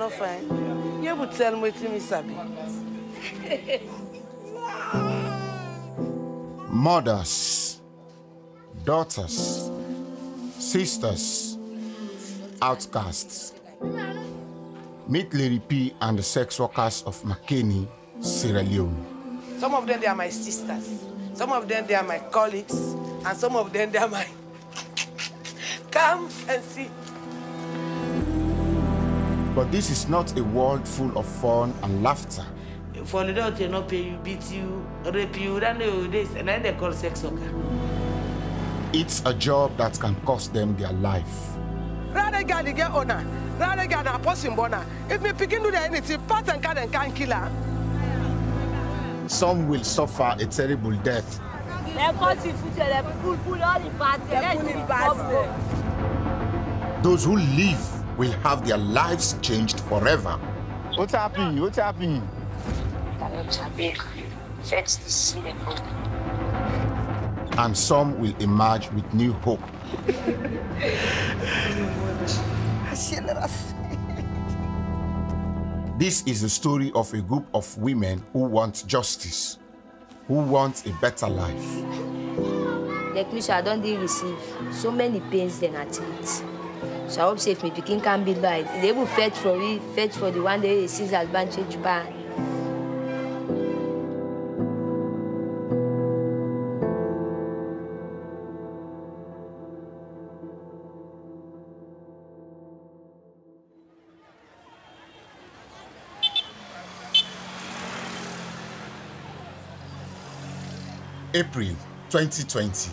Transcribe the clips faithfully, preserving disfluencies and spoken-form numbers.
I'm not fine. You would tell me to me, Sabi. Mothers, daughters, sisters, outcasts. Meet Lady P and the sex workers of Makeni, Sierra Leone. Some of them, they are my sisters. Some of them, they are my colleagues. And some of them, they are my... Come and see. But this is not a world full of fun and laughter. For the dog, they not pay you, beat you, rape you, then they this, and then they call sex worker. It's a job that can cost them their life. Rather guy the get owner, rather guy the person burner. If me picking do anything, pat and can and can kill her. Some will suffer a terrible death. Those who live will have their lives changed forever. What's happening? What's happening? And some will emerge with new hope. This is the story of a group of women who want justice, who want a better life. The Christian don't they receive so many pains than athletes. So I hope safe me picking can be light. They will fetch for it, fetch for the one day they see the advantage by. April twenty twenty,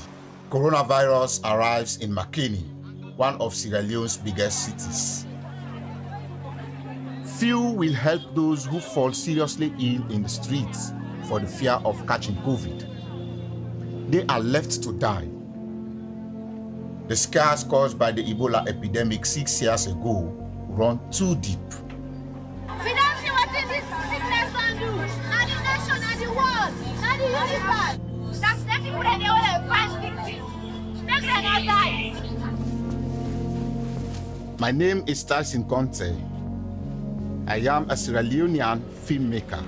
coronavirus arrives in Makeni, one of Sierra Leone's biggest cities. Few will help those who fall seriously ill in the streets for the fear of catching COVID. They are left to die. The scars caused by the Ebola epidemic six years ago run too deep. We don't see what this sickness can do. Not the nation, not the world, not the universe. That's the people that they all have. Make them die. My name is Tyson Conte. I am a Sierra Leonean filmmaker.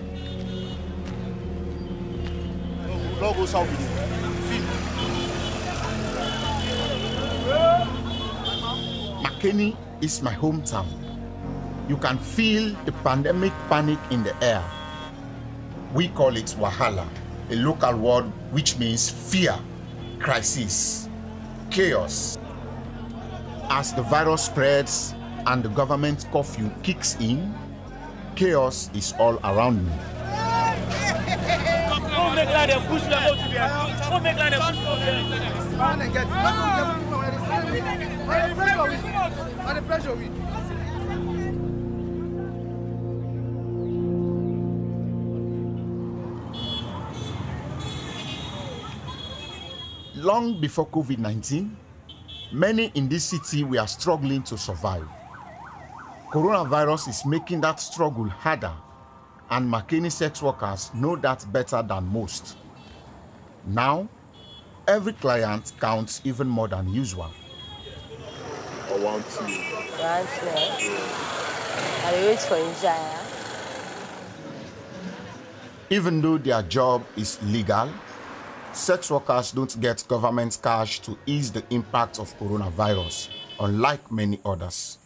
Makeni is my hometown. You can feel the pandemic panic in the air. We call it Wahala, a local word which means fear, crisis, chaos. As the virus spreads and the government curfew kicks in, chaos is all around me. Long before COVID nineteen, many in this city were struggling to survive. Coronavirus is making that struggle harder, and Makeni sex workers know that better than most. Now, every client counts even more than usual. I want to. Right, yeah. I wait for Isaiah. Even though their job is legal, sex workers don't get government cash to ease the impact of coronavirus, unlike many others.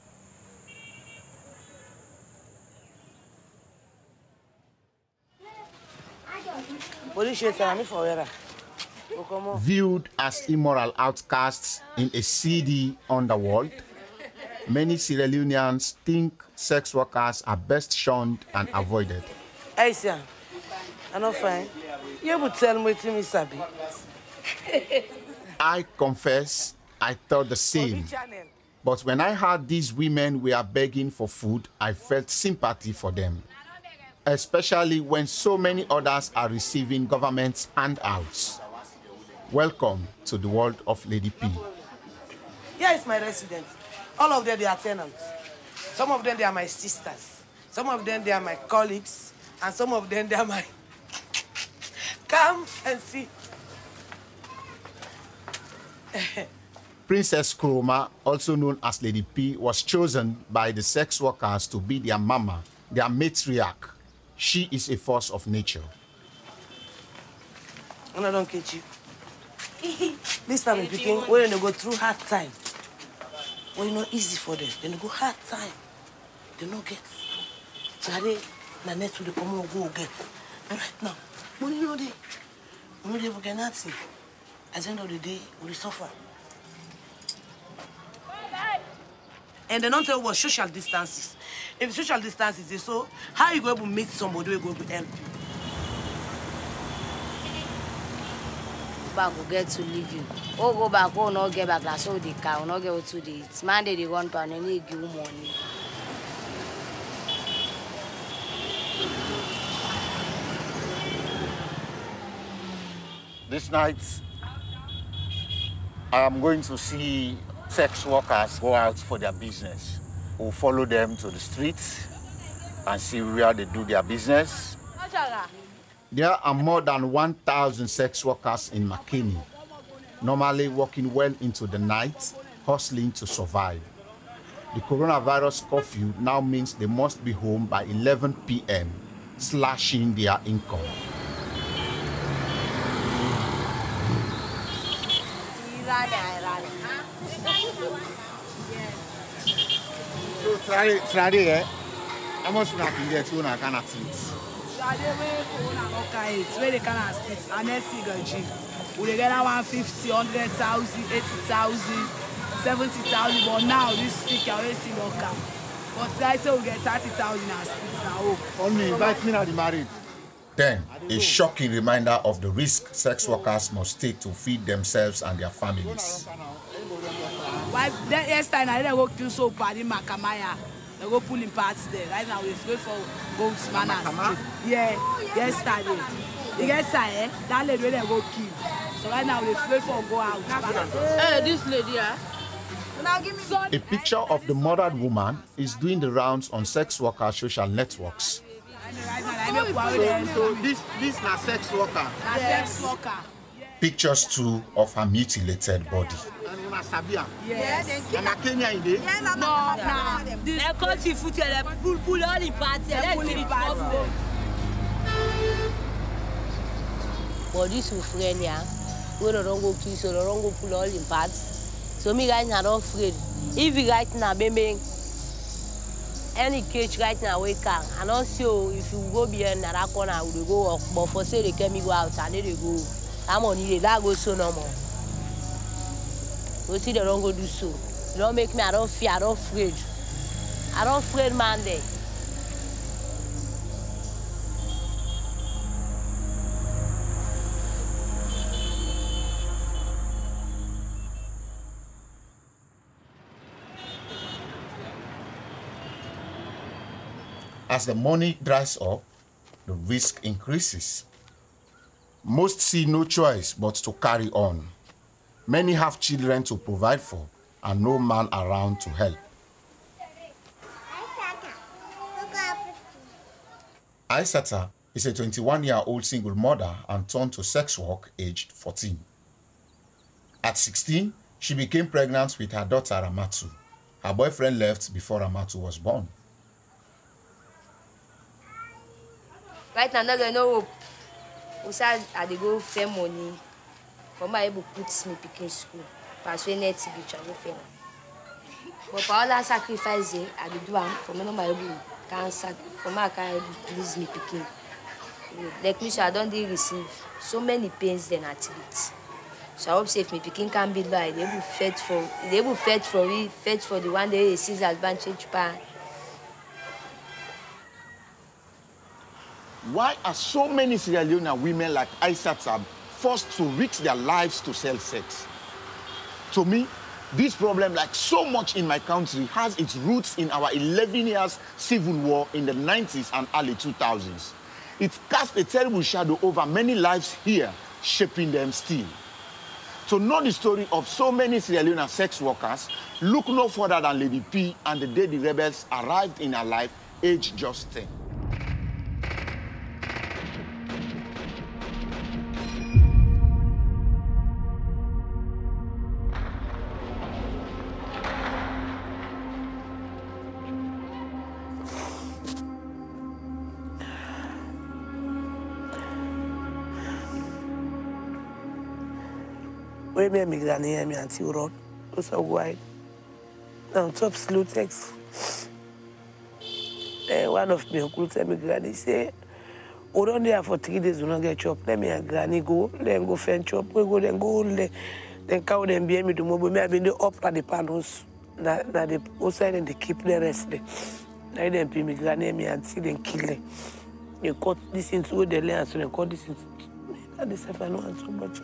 Viewed as immoral outcasts in a seedy underworld, many Sierra Leoneans think sex workers are best shunned and avoided. Aisha, I'm not fine. You would tell me to me, Sabi. I confess, I thought the same. But when I heard these women were begging for food, I felt sympathy for them, especially when so many others are receiving government handouts. Welcome to the world of Lady P. Here is my residence. All of them, they are tenants. Some of them, they are my sisters. Some of them, they are my colleagues. And some of them, they are my... Come and see. Princess Kuroma, also known as Lady P, was chosen by the sex workers to be their mama, their matriarch. She is a force of nature. And I don't catch you. This time it's picking, when they go through hard time, when it's not easy for them, they go hard time. They don't get. So they, the next to the common go get. And right now, when you know they, when they forget nothing, at the end of the day, we suffer. And they don't tell what social distances. If social distances is so, how are you going to meet somebody who is going to help you? Back will get to leave you. Oh, go back, oh, no, get back. That's all the cow, no, get to the. It's Monday, they want to need you money. This night, I am going to see sex workers go out for their business. We'll follow them to the streets and see where they do their business. There are more than one thousand sex workers in Makeni, normally working well into the night, hustling to survive. The coronavirus curfew now means they must be home by eleven p m, slashing their income. So, Friday, I must not get to I cannot eat. I it's very kind of states. I'm a single G. We get one fifty, one hundred thousand, eighty thousand, seventy thousand, but now this stick already single camp. But I say we get thirty thousand as it's now. Only invite me at the marriage. Then, a shocking reminder of the risk sex workers must take to feed themselves and their families. Why, yesterday, I didn't work through so bad in Makamaya. I go pulling parts there. Right now, we wait for goats, man. Yeah, yesterday. You get eh? That lady they go kill. So right now, we wait for go out. Hey, this lady, yeah. A picture of the murdered woman is doing the rounds on sex worker social networks. So, so this this is a sex worker. A sex worker. Pictures too of her mutilated body. Sabia. Yes. And a Kenya in there? No, no. This country foot, they pull, pull all the parts. They pull the parts. But this is friend here. We don't go kill, so don't go pull all the parts. So me guys are not afraid. If you right now, baby, any cage right now we can. And also, if you go behind another corner, we go walk. But for say they can me go out and they go. I'm on it. That goes so normal. You see, they don't go do so. They don't make me, I don't fear, I don't afraid. I don't afraid, man, there. As the money dries up, the risk increases. Most see no choice but to carry on. Many have children to provide for and no man around to help. Aisata is a twenty-one-year-old single mother and turned to sex work aged fourteen. At sixteen, she became pregnant with her daughter Amatu. Her boyfriend left before Amatu was born. Right now, there's no hope. We said I go for money. Mama able puts me picking school. Pass when it's be travel fair. But for all that sacrifice, I be do am for me no my able cancer. For my can't please me picking. Like me, so I don't dey receive so many pains then at it. So I hope say if me picking can be like they will fed for they will fed for we fed for the one day they sees advantage part. Why are so many Sierra Leone women like Aisata forced to risk their lives to sell sex? To me, this problem, like so much in my country, has its roots in our eleven years civil war in the nineties and early two thousands. It cast a terrible shadow over many lives here, shaping them still. To know the story of so many Sierra Leone sex workers, look no further than Lady P and the day the rebels arrived in her life, aged just ten. We may make that near me until road. So wide. Now, top slow text. One of me uncle tell me, Granny, say, we don't there for three days, we don't get chop. Let me and Granny go, then go fend chop, we go, then go, then cow, then be me to move. Me, I've been up at the panels, that the outside and they keep the rest. Now, then pay me, Granny, me and see them kill. You cut this into the land, so they cut this into the stuff I know and so much.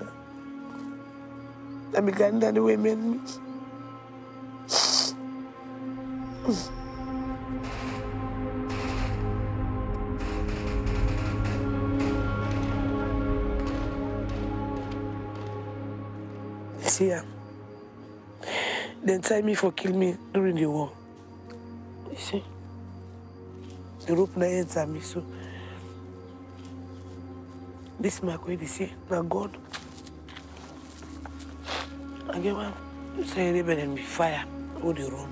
I began that way, made me. See ya. They tried me for kill me during the war. You see? The rope now entered me, so. This mark where they say, now God. I get one, say they better be fire all the road.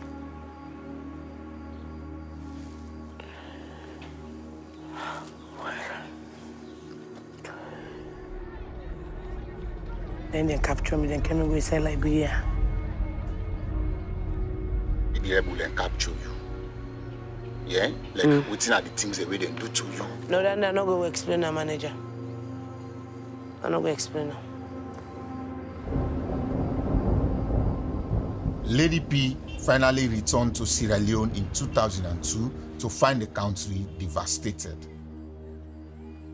Then they capture me, then came away inside Liberia. They will then capture you. Yeah? Like, mm. What are the things they will then do to you? No, then I'm not going to explain to manager. I'm not going to explain now. Lady P finally returned to Sierra Leone in two thousand two to find the country devastated.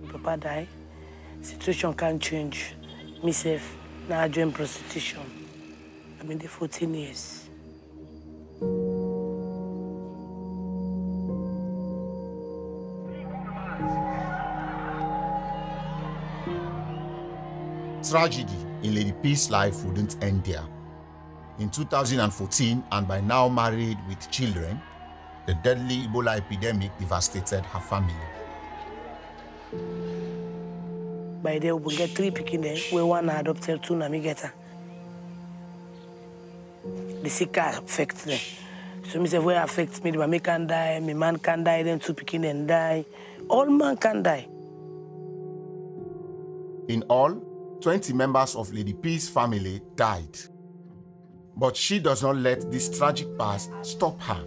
Papa died. Situation can't change. Myself, now I joined prostitution. I've been there fourteen years. Tragedy in Lady P's life wouldn't end there. In two thousand fourteen, and by now married with children, the deadly Ebola epidemic devastated her family. By then, we get three pickings, where one adopted, two nami get her. The sick affects them. So me say, where affects me, my man can die, my man can die, then two pickings and die. All man can die. In all, twenty members of Lady P's family died. But she does not let this tragic past stop her.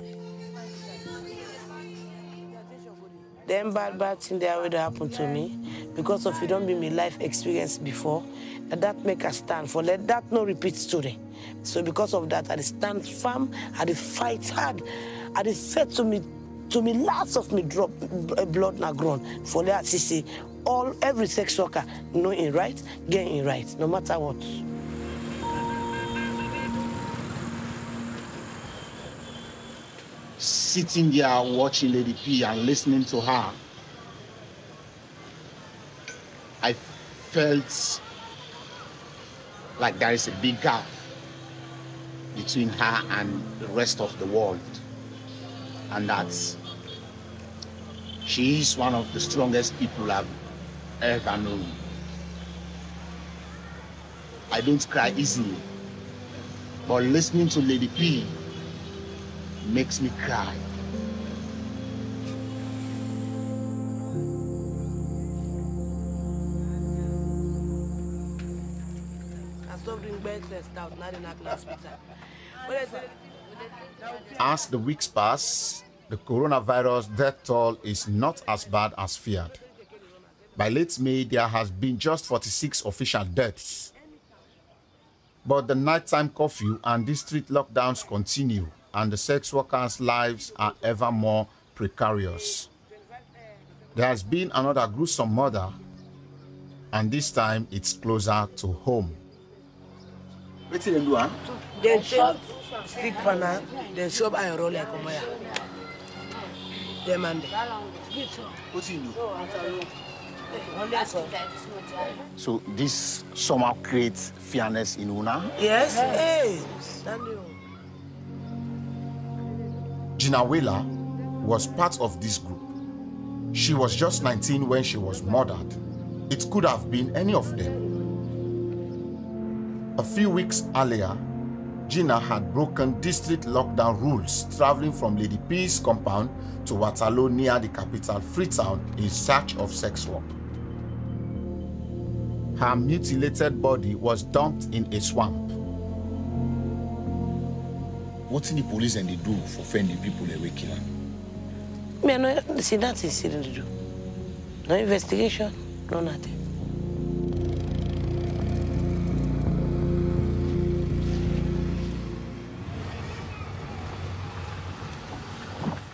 Them bad, bad things that already happened to me, because of it don't be my life experience before, that that make us stand for, let that not repeat today. So because of that, I stand firm, I fight hard, I said to me, to me last of me drop blood na ground, for that she say, all, every sex worker, know in right, get in right, no matter what. Sitting there watching Lady P and listening to her, I felt like there is a big gap between her and the rest of the world, and that she is one of the strongest people I've ever known. I don't cry easily, but listening to Lady P makes me cry. As the weeks pass, the coronavirus death toll is not as bad as feared. By late May, there has been just forty-six official deaths. But the nighttime curfew and these street lockdowns continue, and the sex workers' lives are ever more precarious. There has been another gruesome murder, and this time it's closer to home. What do they do? They shop, stick panna, they shop and roll like Omoya. They mandate. What do you do? So this somehow creates fairness in Una? Yes. Yes. Hey. Gina was part of this group. She was just nineteen when she was murdered. It could have been any of them. A few weeks earlier, Gina had broken district lockdown rules traveling from Lady P's compound to Waterloo near the capital Freetown in search of sex work. her mutilated body was dumped in a swamp. What did the police and they do for offending people that were killing? Me, no, see that is still they do. No investigation, no nothing.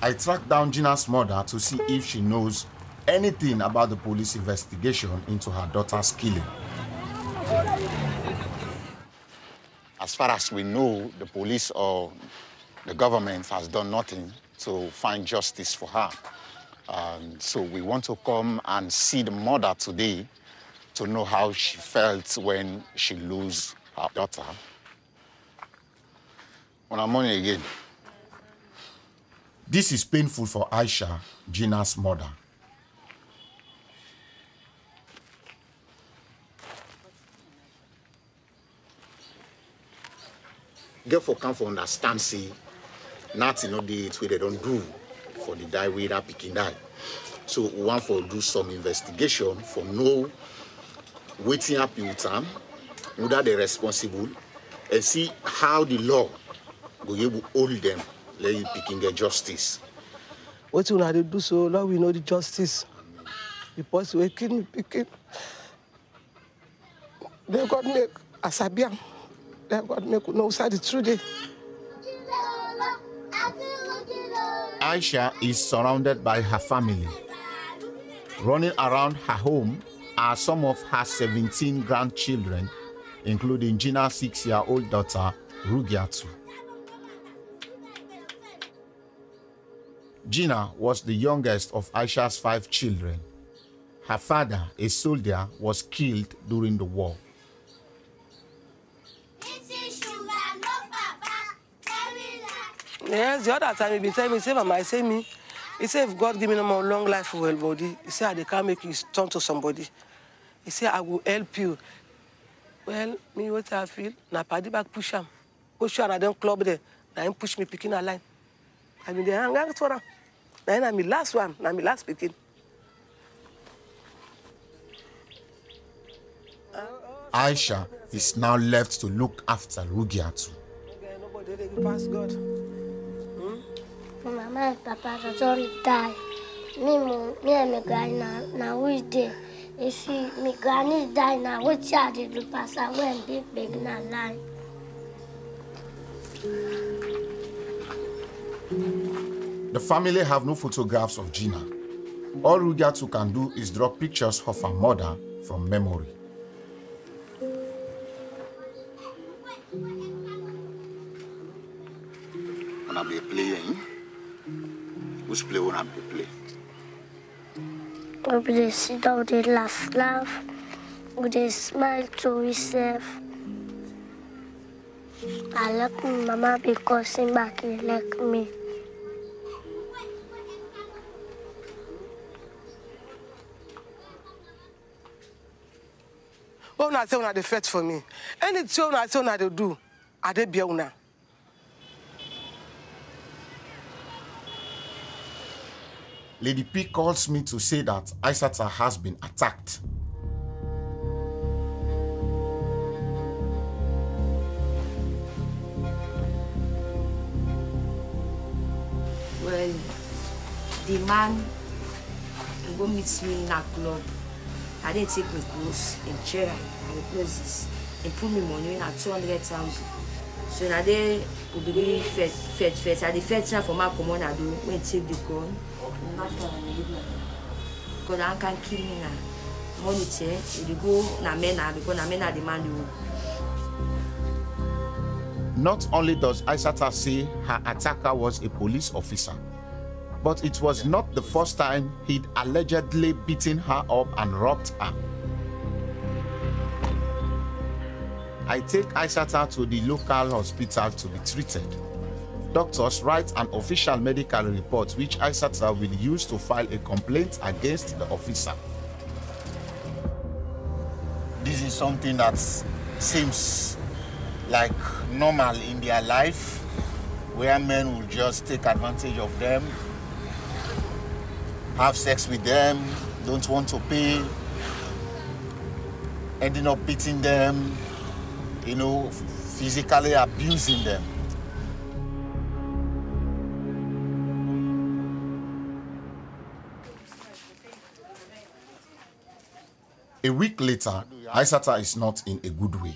I tracked down Gina's mother to see if she knows anything about the police investigation into her daughter's killing. As far as we know, the police or the government has done nothing to find justice for her. Um, so we want to come and see the mother today to know how she felt when she lose her daughter. On her money again. This is painful for Aisha, Gina's mother. Girl for come for understand, say, nothing not the way they don't do for the die way that picking die. So we want for do some investigation for know waiting up with them, whether they're responsible, and see how the law go able hold them. Let you picking the justice. What you know to do so now we know the justice. Because we can picking. They got make Asabian. They got make no side the truth day. Aisha is surrounded by her family. Running around her home are some of her seventeen grandchildren, including Gina's six-year-old daughter, Rugiatu. Gina was the youngest of Aisha's five children. Her father, a soldier, was killed during the war. Yes, the other time he been telling me, say, Mama, I say me. He said, if God give me no more long life for well body, he said, I can't make you turn to somebody. He said, I will help you. Well, me what I feel, na paddy back push him. Push her, I don't club there. Now him push me picking a line. I mean, they hang out for her. Then I'm the last one, I'm the last picking. Aisha is now left to look after Rugiatu. Okay, nobody they can pass God. Hmm? Mama and Papa has already died. Me, me and my granny now we there. You see, my granny died now. What child did you pass away and big big now lie? The family have no photographs of Gina. All Rugiatu can do is draw pictures of her mother from memory. When I be playing, which play when I be playing? When they sit down, they laugh, laugh. When they smile to yourself. I like my mama because she back like me. When I say when they fetch for me, anything when I say when they do, I dey be una. Lady P calls me to say that Isata has been attacked. Well, the man he go meet me in a club. I didn't take my clothes and chair and replaces and put me money in at two hundred thousand. So now they would be fed, fed, fed. I did fed for my common, I do when take the gun. Because I can't kill me now. Money chair, you go na men now because na men are the man you. Not only does Aisata say her attacker was a police officer, but it was not the first time he'd allegedly beaten her up and robbed her. I take Aisata to the local hospital to be treated. Doctors write an official medical report which Aisata will use to file a complaint against the officer. This is something that seems like normal in their life, where men will just take advantage of them, have sex with them, don't want to pay. ending up beating them, you know, physically abusing them. A week later, Aisata is not in a good way.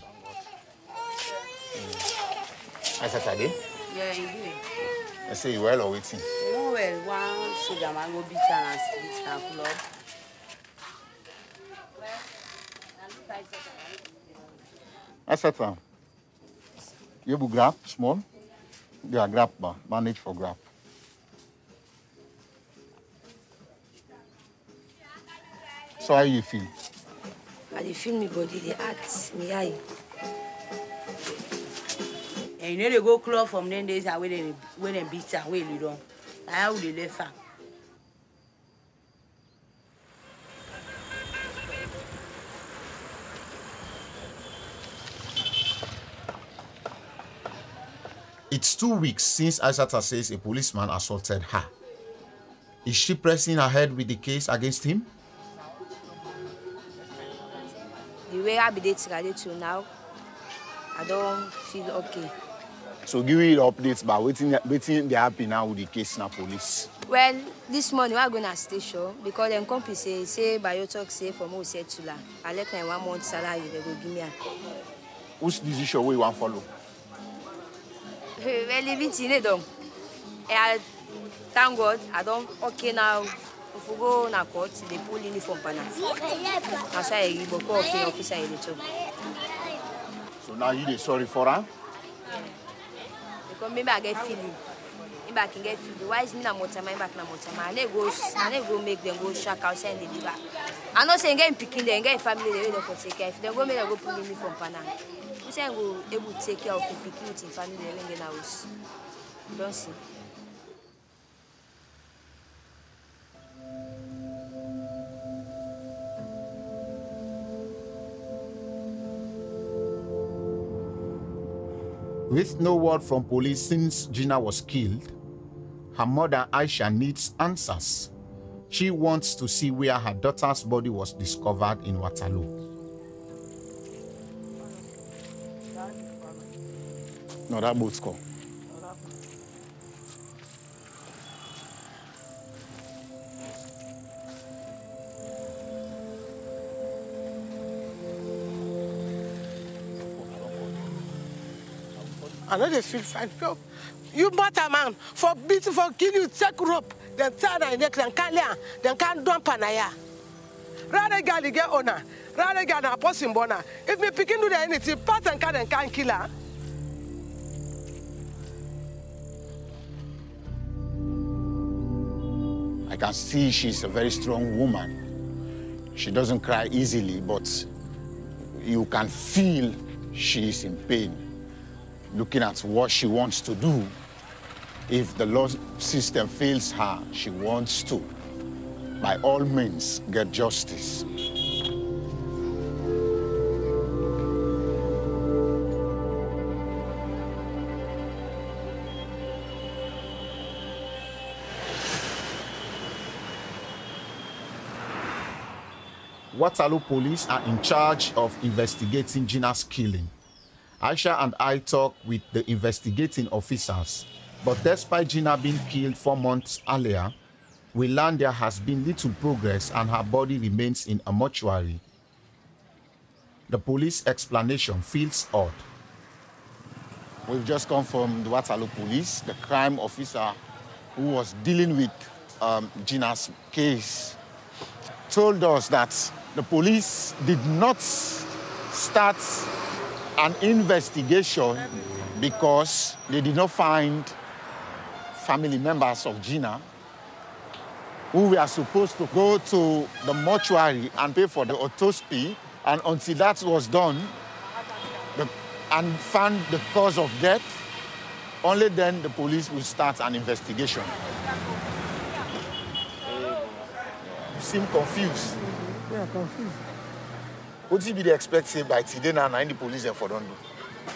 Aisata did? Yeah, indeed. I say you well or waiting? No, well, one soldier man go beat her and beat her club. Aisata, you will grab small. You are grab, manage for grab. So how you feel? I dey feel my body, they act me eye. And you know they go club from them days away they when they beat her, where they don't. How they left her. It's two weeks since Aisata says a policeman assaulted her. Is she pressing ahead with the case against him? The way I be dating Kadiatu now, I don't feel okay. So give me updates about waiting, waiting they happy now with the case now police. Well, this morning we are going to station because them company say say by your talk say for me we said to la. I left my one month salary they go give me a. Who's this issue where you want follow? Well, even today them, I thank God I don't okay now. If we go to court, they pull uniform for us. That's why you go call the officer in the job. So now you are sorry for her? Because maybe I get feeling. Maybe I can get feeling. Why is me not motor my back not motor my? I never go. I never go make them go shack outside the river. I'm not saying get picking them, get family they don't for take care. If they go make them go pull uniform for us. We say go able to take care of the picking with the family they don't get house. Don't see. With no word from police since Gina was killed, her mother Aisha needs answers. She wants to see where her daughter's body was discovered in Waterloo. No, that boat's gone. I know they feel fine. You matter, man. For beating, for killing you, take rope, then tie their neck, then can't learn, then can't dump an eye. Rather than get honor, rather than a person bona. If me picking do anything, part and can't and can't kill her. I can see she's a very strong woman. She doesn't cry easily, but you can feel she is in pain. Looking at what she wants to do. If the law system fails her, she wants to, by all means, get justice. Waterloo police are in charge of investigating Gina's killing. Aisha and I talk with the investigating officers, but despite Gina being killed four months earlier, we learn there has been little progress and her body remains in a mortuary. The police explanation feels odd. We've just come from the Waterloo police. The crime officer who was dealing with um, Gina's case told us that the police did not start an investigation because they did not find family members of Gina who were supposed to go to the mortuary and pay for the autopsy, and until that was done the, and found the cause of death, only then the police will start an investigation. You seem confused. We are confused. What do you expect say by today now and the police for don't do?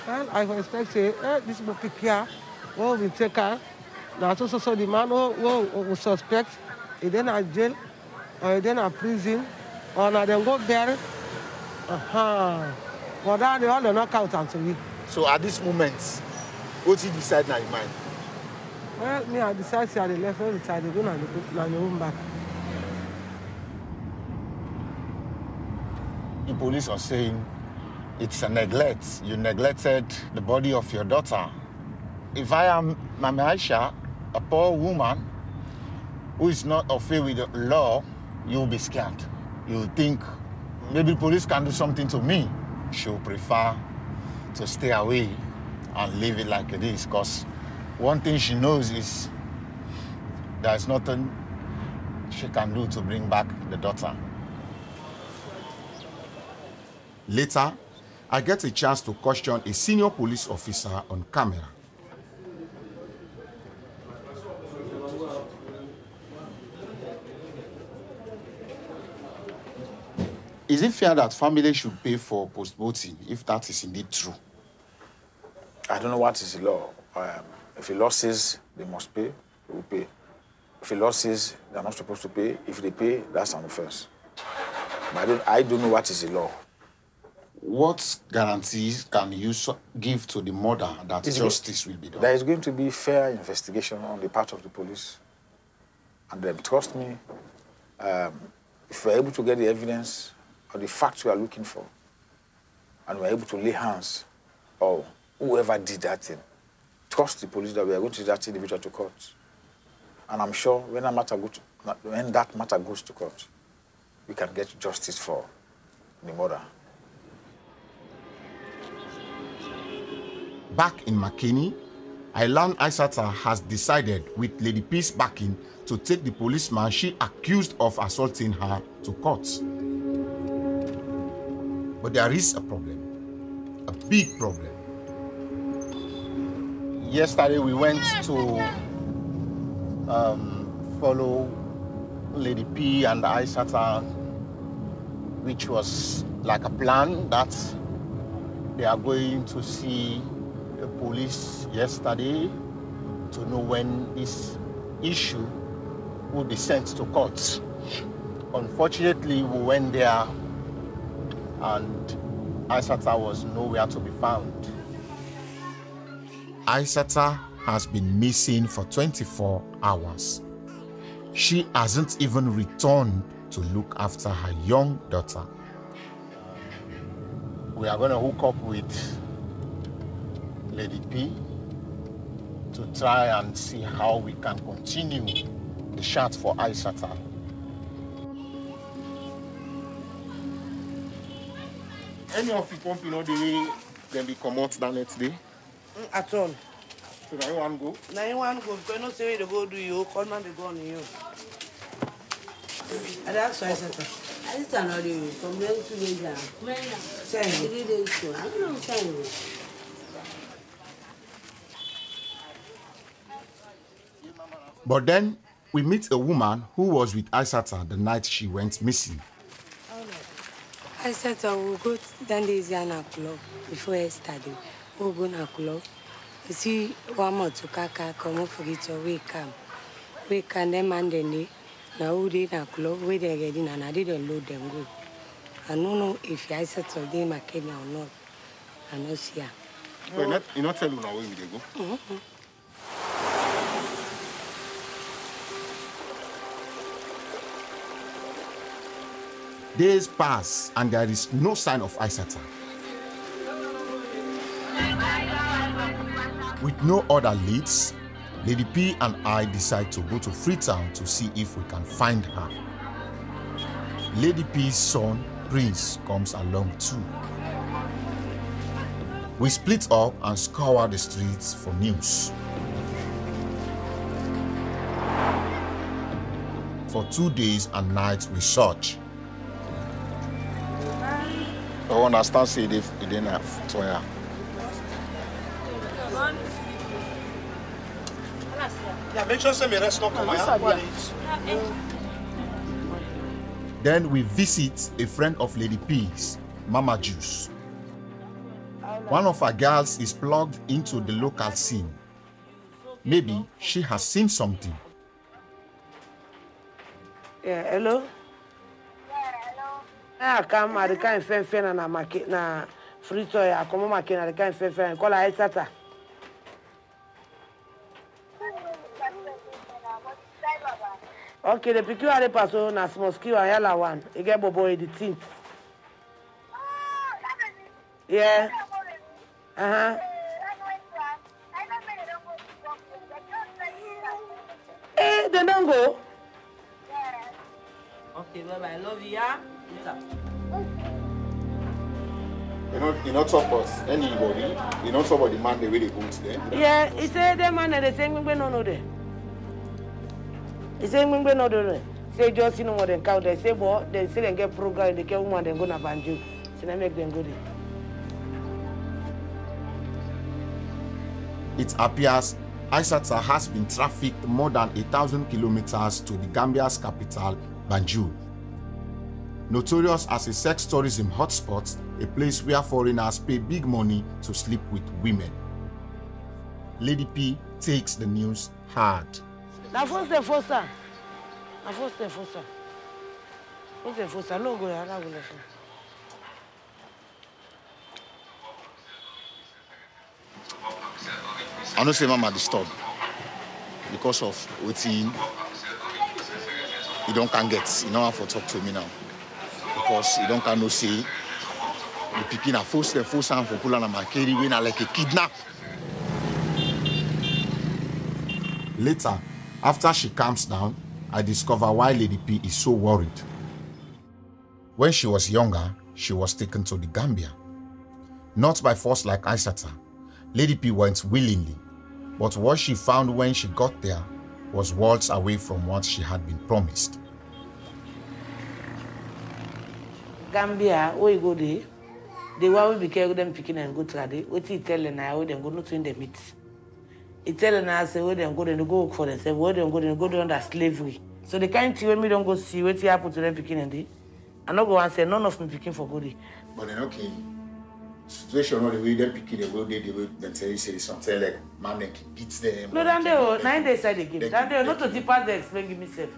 Well, I expect say eh, this will pick here, well we take her. Now also so the man who we suspect, he then at jail, or he then at prison, or now they go there, Uh-huh. But that, they all do not count until me. So at this moment, what you decide now in mind? Well, me, I decide to the left, every time they go and they home back. The police are saying it's a neglect. You neglected the body of your daughter. If I am Mama Aisha, a poor woman who is not afraid with the law, you'll be scared. You'll think, maybe police can do something to me. She'll prefer to stay away and leave it like it is, because one thing she knows is there's nothing she can do to bring back the daughter. Later, I get a chance to question a senior police officer on camera. Is it fair that family should pay for post-voting, if that is indeed true? I don't know what is the law. Um, if the law says they must pay, they will pay. If the law says they're not supposed to pay, if they pay, that's an offense. But I don't, I don't know what is the law. What guarantees can you give to the mother that is justice it, will be done? There is going to be fair investigation on the part of the police. And then, trust me, um, if we're able to get the evidence, or the facts we are looking for, and we're able to lay hands or whoever did that thing, trust the police that we are going to take that individual to court. And I'm sure when that matter, go to, when that matter goes to court, we can get justice for the murder. Back in Makeni, I learned Aisata has decided, with Lady P's backing, to take the policeman she accused of assaulting her to court. But there is a problem, a big problem. Yesterday we went to um, follow Lady P and Aisata, which was like a plan that they are going to see the police yesterday to know when this issue will be sent to court. Unfortunately, we went there and Aisata was nowhere to be found. Aisata has been missing for twenty-four hours. She hasn't even returned to look after her young daughter. We are going to hook up with Lady P to try and see how we can continue the search for Aisata. Any of the pump, you know, the way then we come out that next day? Mm, at all. So now you want to go? Now you want to go, because you know, say they go do you, call man they go on you. And that's why I said, I just don't know you, from there to the down. Where? Send me. Three days ago. I'm going to send you. But then, we meet a woman who was with Aisata the night she went missing. I said I will go down the Ghana club before yesterday. We'll go to club. You see, one more to Kaka, come up for it, or we come. We can them and then they, now we did a club, we didn't get in and I didn't load them good. I don't know if I said to them I came or not. I know see her. Well, you're not telling me where we go? Mm-hmm. Days pass and there is no sign of Aisata. With no other leads, Lady P and I decide to go to Freetown to see if we can find her. Lady P's son, Prince, comes along too. We split up and scour the streets for news. For two days and nights we search. I understand, see, they didn't have to her. Then we visit a friend of Lady P's, Mama Juice. One of her girls is plugged into the local scene. Maybe she has seen something. Yeah, hello? Yeah, hello? I come, I can't find and I'm na Freetown. I come, I can't find call Aisata. Okay, the picture are passing as mosquito and yellow one. It get bobo in the tint. Yeah. Uh huh. Eh, they don't go. Okay, well, I love you. Yeah. You know, you not talk about anybody. You not talk about the man the way they go to them. Yeah, he said the man they saying we no know them. He said, "I'm going to do it." Say, "Just you know what they count." They say, "Boy, they say they get program. They get woman. They go to Banjul. So they make them go there." It appears Aisata has been trafficked more than a thousand kilometers to the Gambia's capital, Banjul. Notorious as a sex tourism hotspot, a place where foreigners pay big money to sleep with women. Lady P takes the news hard. Na fosse fossa. Na fosse fossa. Fosse fossa no go ya na go. I no say mama disturbed because of wetin you don't can get. You know how to talk to me now because you don't can no say the pikin na fosse fossa and popular na Makeni wey na like a kidnap. Later, after she calms down, I discover why Lady P is so worried. When she was younger, she was taken to the Gambia. Not by force like Aisata, Lady P went willingly, but what she found when she got there was worlds away from what she had been promised. Gambia, where you go there, the one we be carrying them picking and go trade, what you tell them now, them go not in the meat. He telling us where they go, they go work for themselves. Where they go, they go under slavery. So the kind thing when we don't go see what happened to them picking and they, I not go and say none of them picking for good. But then okay, situation not the way them picking, they go there, they go then say say something like man they beats them. No, then they nine days side again. Then they not to depart the explain give myself.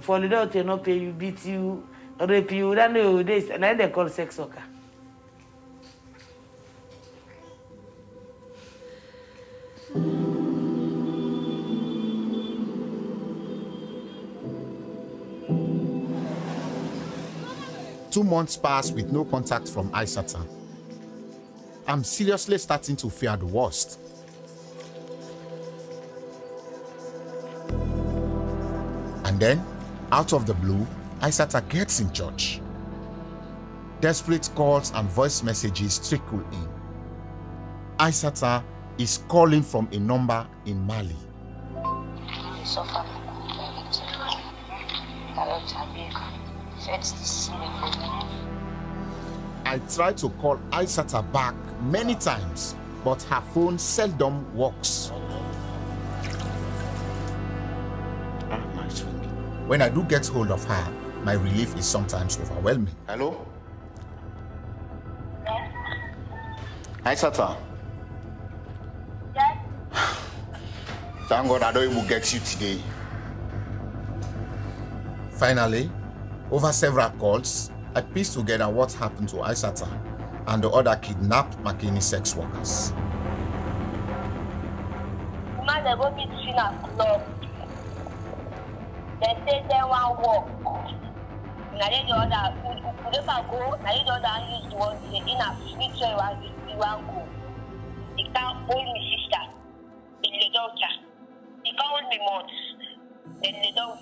For the day they not pay you, beat you, rape you. Then they days and then they call sex worker. Two months passed with no contact from Aisata. I'm seriously starting to fear the worst. And then, out of the blue, Aisata gets in touch. Desperate calls and voice messages trickle in. Aisata is calling from a number in Mali. I tried to call Aisata back many times, but her phone seldom works. When I do get hold of her, my relief is sometimes overwhelming. Hello? Yes? Aisata? Yes? Thank God I don't even get you today. Finally, over several calls, I pieced together what happened to Aisata and the other kidnapped Makeni sex workers. Then they don't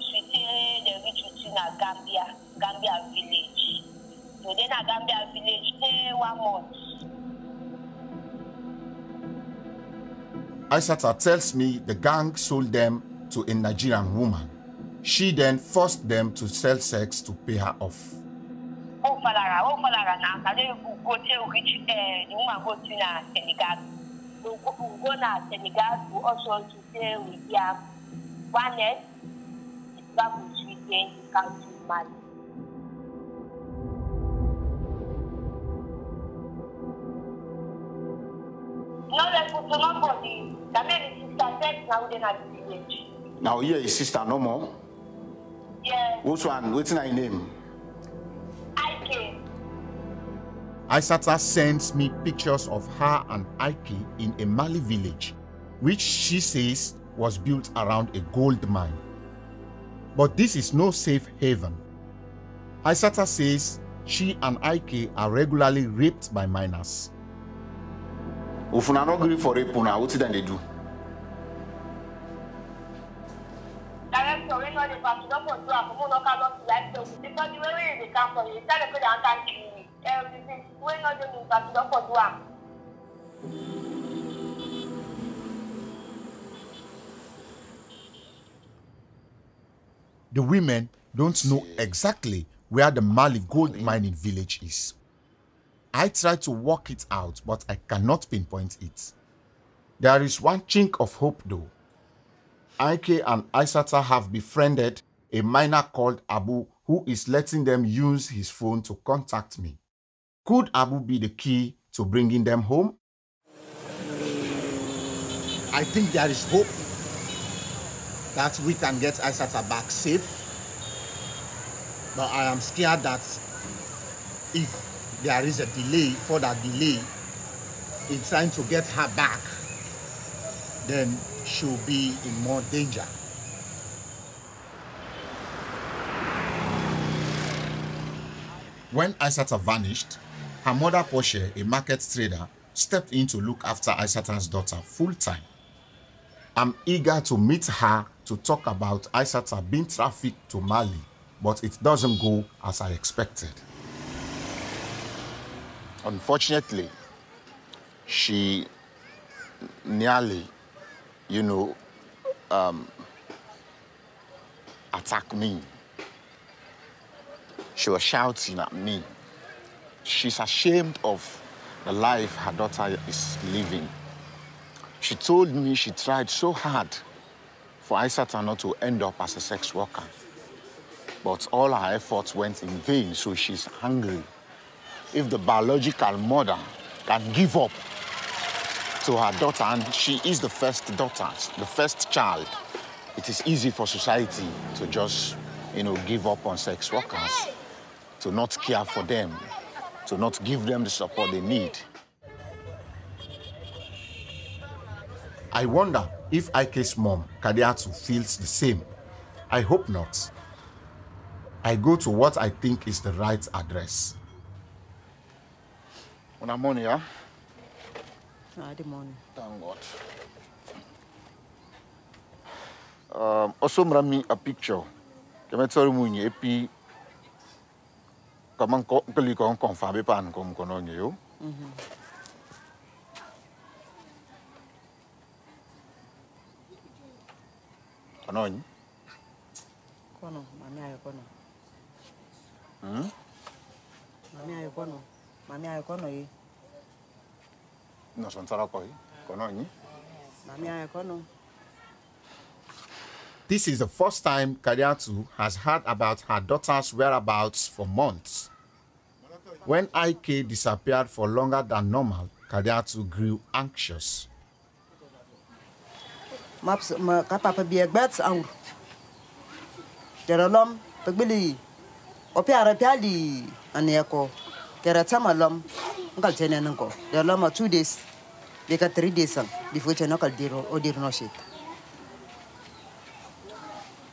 treat it, they reach within a Gambia, Gambia village. So then a Gambia village, stay one month. Aisata tells me the gang sold them to a Nigerian woman. She then forced them to sell sex to pay her off. Oh, Falara, oh, Falara, now, I don't go to reach the woman go to Senegal. We go to Senegal, we also to stay with them. One head, now here is sister no more. Yes. Which one? What's my name? Ike. Aisata sends me pictures of her and Ike in a Mali village, which she says was built around a gold mine. But this is no safe haven. Aisata says she and Ike are regularly raped by minors. If you don't agree for rape, what do they do? The women don't know exactly where the Mali gold mining village is. I try to work it out, but I cannot pinpoint it. There is one chink of hope though. Aike and Aisata have befriended a miner called Abu, who is letting them use his phone to contact me. Could Abu be the key to bringing them home? I think there is hope that we can get Aisata back safe. But I am scared that if there is a delay, further delay, in trying to get her back, then she'll be in more danger. When Aisata vanished, her mother Portia, a market trader, stepped in to look after Aisata's daughter full-time. I'm eager to meet her to talk about Aisata being trafficked to Mali, but it doesn't go as I expected. Unfortunately, she nearly, you know, um, attacked me. She was shouting at me. She's ashamed of the life her daughter is living. She told me she tried so hard for Aisata not to end up as a sex worker. But all her efforts went in vain, so she's angry. If the biological mother can give up to her daughter, and she is the first daughter, the first child, it is easy for society to just, you know, give up on sex workers, to not care for them, to not give them the support they need. I wonder if Ike's mom, Kadiatu, feels the same. I hope not. I go to what I think is the right address. Good morning, yeah? Good morning. Thank God. Um, also, I made a picture. I'm going to show you a picture. I'm going to show you a picture. What's that? Kono, mami ayo kono. Hmm? Mami ayo kono. Mami ayo kono yi. No son sarako yi. Kono yi. Mami ayo kono. This is the first time Kadiatu has heard about her daughter's whereabouts for months. When Ike disappeared for longer than normal, Kadiatu grew anxious. Maps ma kapapa bieg bats ang. Keralom, Pagbili, Opera Pali, and Yako, Keratamalom, Uncle Tenanko, the Loma two days, they got three days before Chenocal Dero or Dero no shit.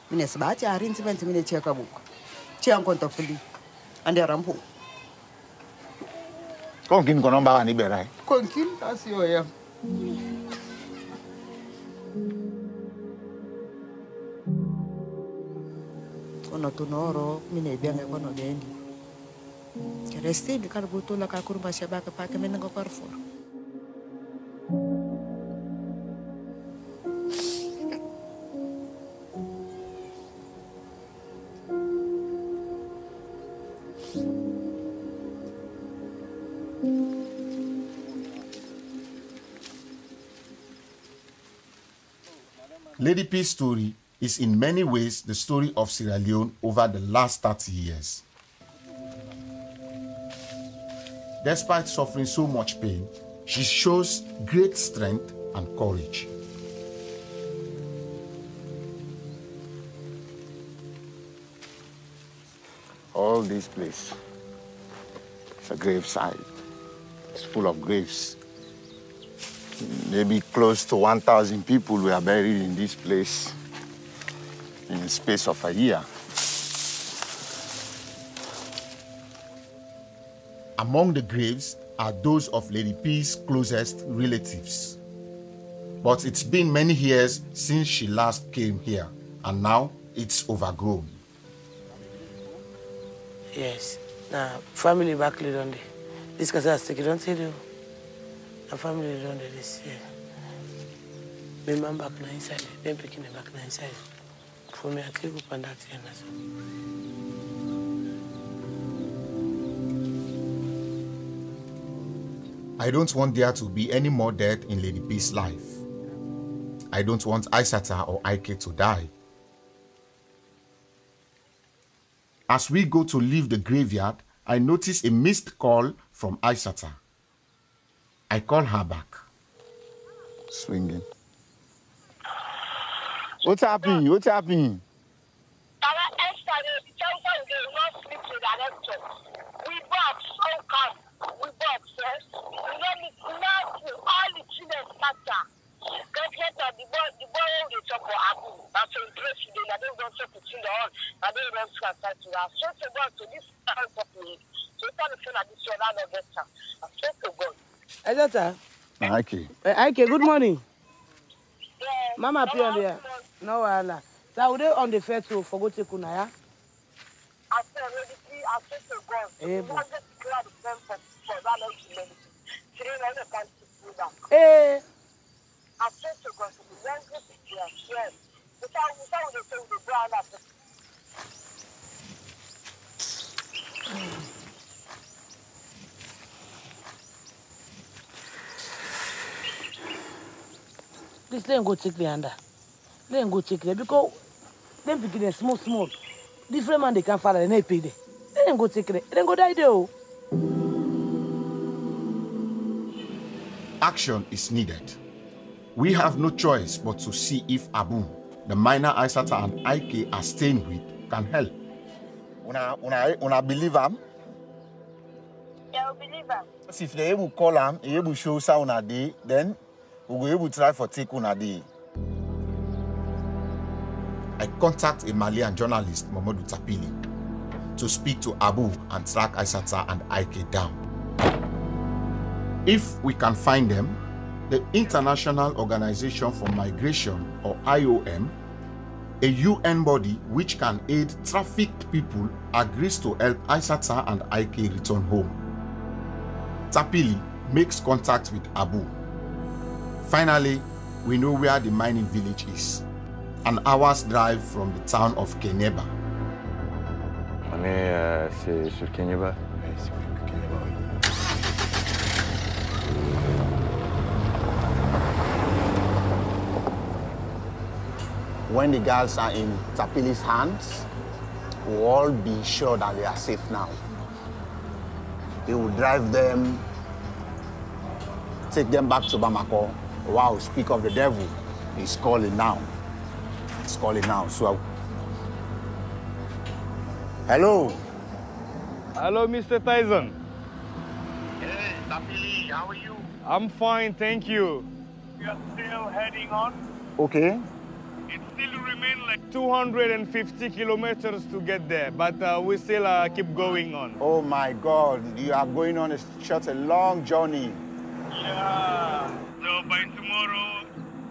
Minnesota, I rinse twenty minutes check a book. Chiancontopoli, and the Rampo. Conkin Conomba and Ibera. Conkin, as you are. Lady P's story is in many ways the story of Sierra Leone over the last thirty years. Despite suffering so much pain, she shows great strength and courage. All this place is a grave site. It's full of graves. Maybe close to one thousand people were buried in this place in the space of a year. Among the graves are those of Lady P's closest relatives. But it's been many years since she last came here, and now it's overgrown. Yes. Now, family back later on. This cancer has taken on to the family around this, yeah. My mom back now inside, them picking them back now inside. For me, I take up and that's here now. I don't want there to be any more death in Lady P's life. I don't want Isata or Ike to die. As we go to leave the graveyard, I notice a missed call from Isata. I call her back. Swinging. What's happening? What's happening? Isata. Aike. Aike, good morning. Yes. Mama appear on there. No, Wahala. So, would they on the first row for go to Kunaya? I said, Lady P, I said to God. Hey, boy. Hey. I said to God, to the youngest here, yes. Without the thing, the ground after. This let go check the under. Let go check there because they begin small, small. Different man they can follow and they pay there. Let go check there. Let go die there. Action is needed. We have no choice but to see if Abu, the minor Aisata and Ike are staying with, can help. Una, una, una believe him? They will believe him. If they will call him, he will show us on a day, then we will able to try for take on a day. I contact a Malian journalist, Mamadou Tapili, to speak to Abu and track Aisata and Aike down. If we can find them, the International Organization for Migration, or I O M, a U N body which can aid trafficked people, agrees to help Aisata and Ike return home. Tapili makes contact with Abu. Finally, we know where the mining village is, an hour's drive from the town of Kanyeba. On est euh, c'est sur Kanyeba. Oui, c'est Kanyeba, oui. When the girls are in Tapili's hands, we'll all be sure that they are safe now. They will drive them, take them back to Bamako. Wow, speak of the devil. He's calling now. He's calling now. So, hello. Hello, Mister Tyson. Hey, Tapili, how are you? I'm fine, thank you. We are still heading on. Okay. It still remains like two hundred fifty kilometers to get there, but uh, we still uh, keep going on. Oh my God, you are going on a, such a long journey. Yeah. So by tomorrow,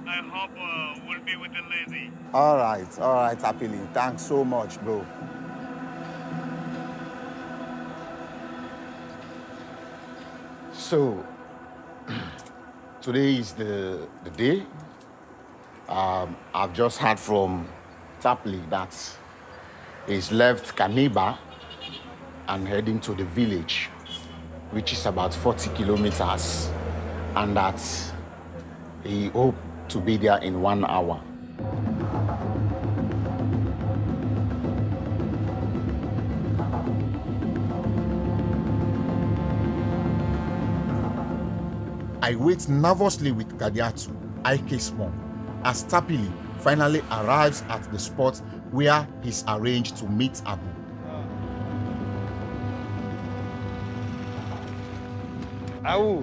I hope uh, we'll be with the lady. All right, all right, Tapili. Thanks so much, bro. So, today is the, the day. Um, I've just heard from Tapili that he's left Kanyeba and heading to the village, which is about forty kilometers, and that he hoped to be there in one hour. I wait nervously with Kadiatu, Ike's mom, as Tapili finally arrives at the spot where he's arranged to meet Abu. Aou.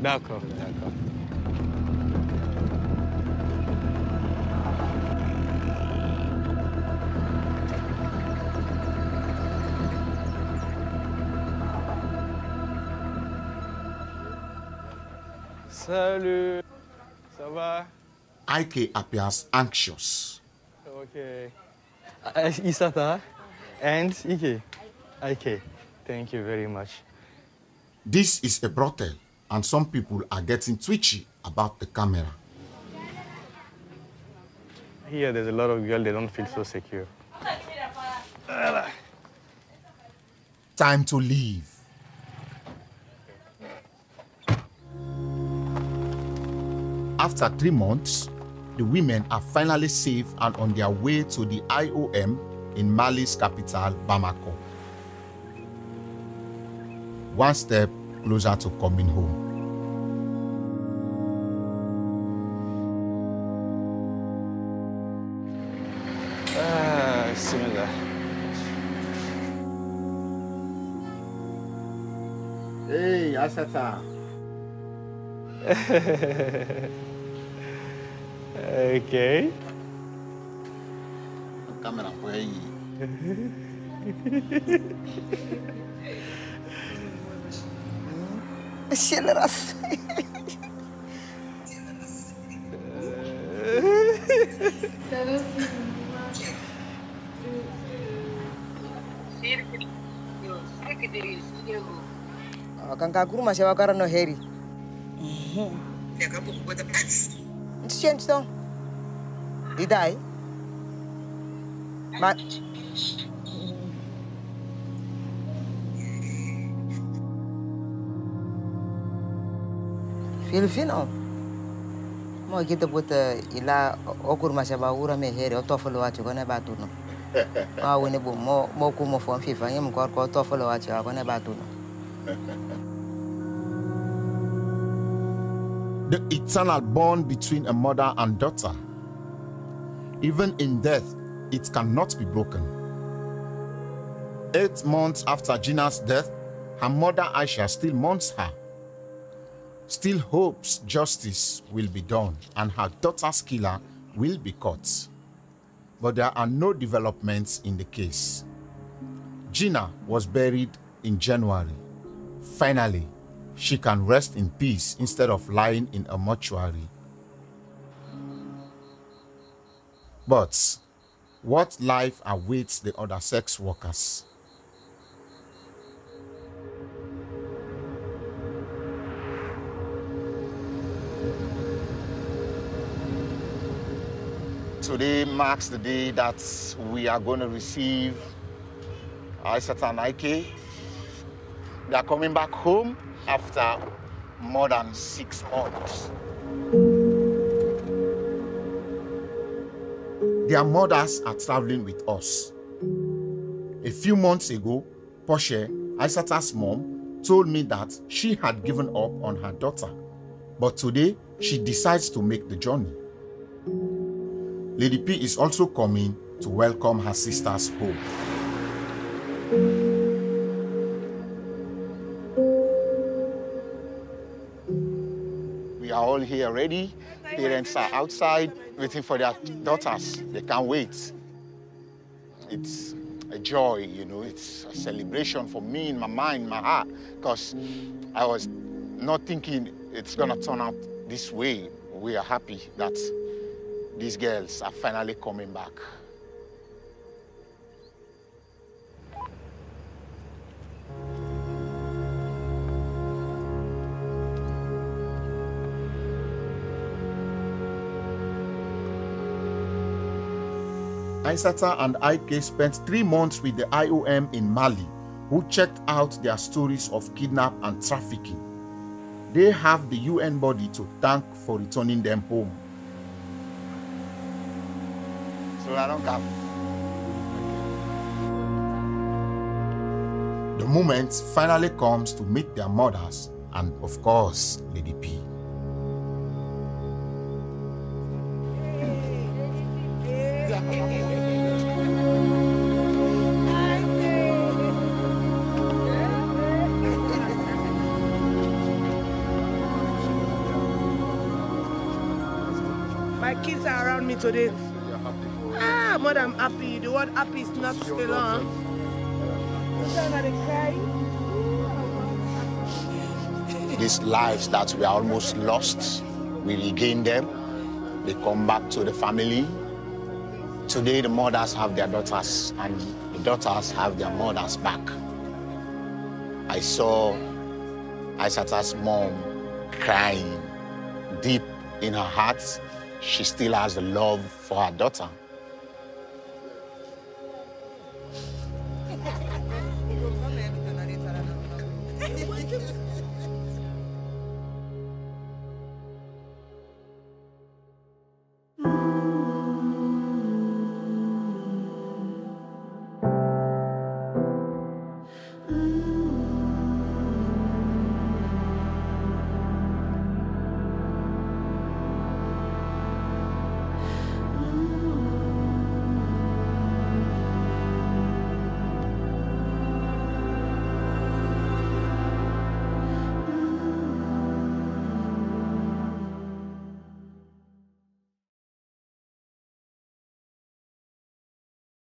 D'accord, d'accord. Salut, ça va? Ike appears anxious. Okay. Isata and Ike. Ike, thank you very much. This is a brothel, and some people are getting twitchy about the camera. Here, there's a lot of girls, they don't feel so secure. Time to leave. After three months, the women are finally safe and on their way to the I O M in Mali's capital, Bamako. One step closer to coming home. Ah, similar. Hey, Aisata. Okay. Camera play. Did I? But Filipino, mo kita buta ila okur masabawura meheri otofolo ati gona batuno. Awu ne bu mo mo ku mo fon fifa ngi mo ko ko otofolo ati gona batuno. The eternal bond between a mother and daughter. Even in death, it cannot be broken. Eight months after Gina's death, her mother Aisha still mourns her, still hopes justice will be done and her daughter's killer will be caught. But there are no developments in the case. Gina was buried in January. Finally, she can rest in peace instead of lying in a mortuary. But what life awaits the other sex workers? Today marks the day that we are going to receive Aisata and Aike. They are coming back home after more than six months. Their mothers are traveling with us. A few months ago, Portia, Aisata's mom, told me that she had given up on her daughter. But today, she decides to make the journey. Lady P is also coming to welcome her sisters home. We are all here ready. Parents are outside waiting for their daughters. They can't wait. It's a joy, you know. It's a celebration for me in my mind, my heart, because I was not thinking it's going to turn out this way. We are happy that these girls are finally coming back. Aisata and Ike spent three months with the I O M in Mali, who checked out their stories of kidnap and trafficking. They have the U N body to thank for returning them home. So I don't come. The moment finally comes to meet their mothers and, of course, Lady P. Hey, Lady P. Hey. me today. Ah, more than happy. The word happy is not so long. These lives that we almost lost, we regain them. They come back to the family. Today, the mothers have their daughters, and the daughters have their mothers back. I saw Aisata's mom crying deep in her heart. She still has the love for her daughter.